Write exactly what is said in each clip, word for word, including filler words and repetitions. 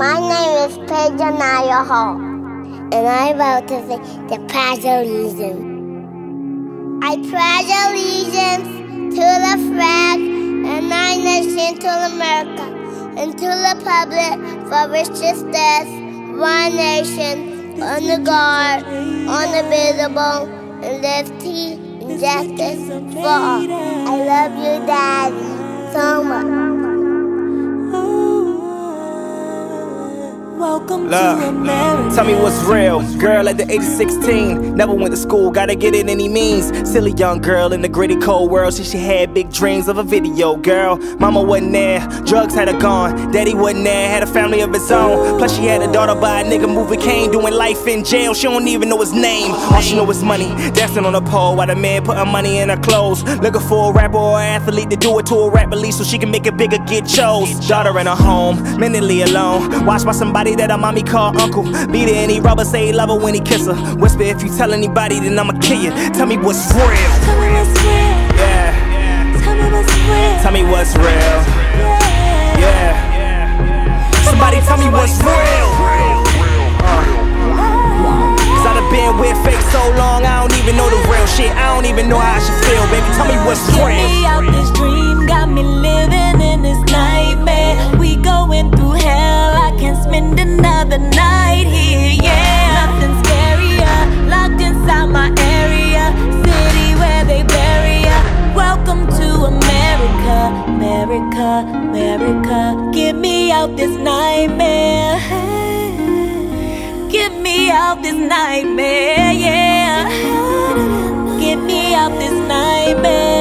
My name is Pedernaya Hall, and I vote to say the Pledge of Allegiance. I pledge allegiance to the flag and our nation, to America, and to the republic for which it stands, one nation, under God, indivisible, and liberty and justice for all. I love you, Daddy, so much. Welcome Love. to America. Tell me what's real, girl at the age of sixteen. Never went to school, gotta get it any means. Silly young girl in the gritty cold world. She, she had big dreams of a video girl. Mama wasn't there, drugs had her gone. Daddy wasn't there, had a family of his own. Plus she had a daughter by a nigga moving cane, doing life in jail, she don't even know his name. All she know is money, dancing on a pole while the man put her money in her clothes. Looking for a rapper or an athlete to do it to a rap release so she can make it bigger, get chose. Daughter in her home, mentally alone, watched by somebody that a mommy call uncle. Beat her and he rubber, say he love her when he kiss her. Whisper, if you tell anybody, then I'ma kill you. Tell me what's real. Tell me what's real. Yeah. Tell me what's real. Tell me what's real. Yeah. yeah. Somebody tell me what's real. Uh. Cause I done been with fake so long, I don't even know the real shit. I don't even know how I should feel, baby. Tell me what's real. Get me out this dream, got me living in this nightmare. We going through hell. Spend another night here, yeah. Nothing's scarier, locked inside my area, city where they bury ya. Welcome to America, America, America. Get me out this nightmare. Get me out this nightmare, yeah. Get me out this nightmare.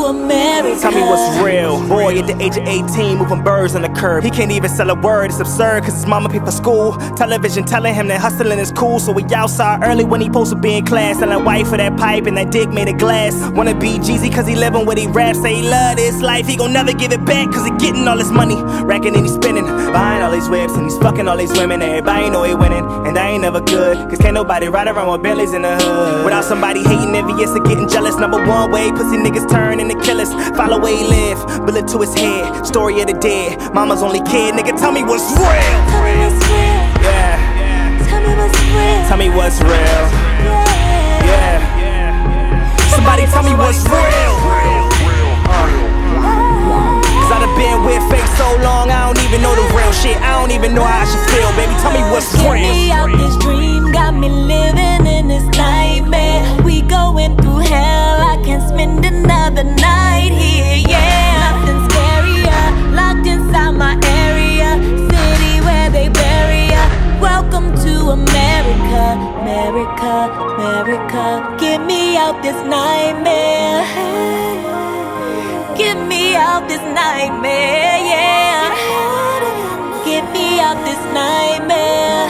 America. Tell me what's real. Boy at the age of eighteen, moving birds on the curb. He can't even sell a word, it's absurd, cause his mama paid for school. Television telling him that hustling is cool, so he outside early when he supposed to be in class. Selling white for that pipe and that dick made of glass. Wanna be Jeezy cause he living what he raps. Say he love this life, he gon' never give it back, cause he getting all his money, racking and he spinning, buying all these whips and he's fucking all these women. Everybody know he winning, and I ain't never good, cause can't nobody ride around with Bentleys in the hood without somebody hating, envious, or getting jealous. Number one way pussy niggas turn into killers. Follow where he live, bullet to his head. Story of the dead, mama's only kid. Nigga, tell me what's real. Tell me what's real. Yeah. Tell me what's real. Tell me what's real. Yeah. yeah. yeah. Somebody, Somebody tell me what's real. real. Uh, Cause I done been with fake so long, I don't even know the real shit. I don't even know how I should feel, baby. Tell me what's real. Get me out this dream, got me living in this nightmare. We going through hell. I can't spend another night here, yeah. Nothing's scarier, locked inside my area, city where they bury ya. Welcome to America, America, America. Get me out this nightmare. Get me out this nightmare, yeah. Get me out this nightmare.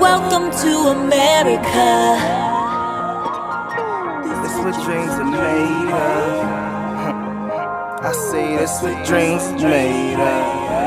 Welcome to America. That's what dreams are made of. I say that's what dreams are made of.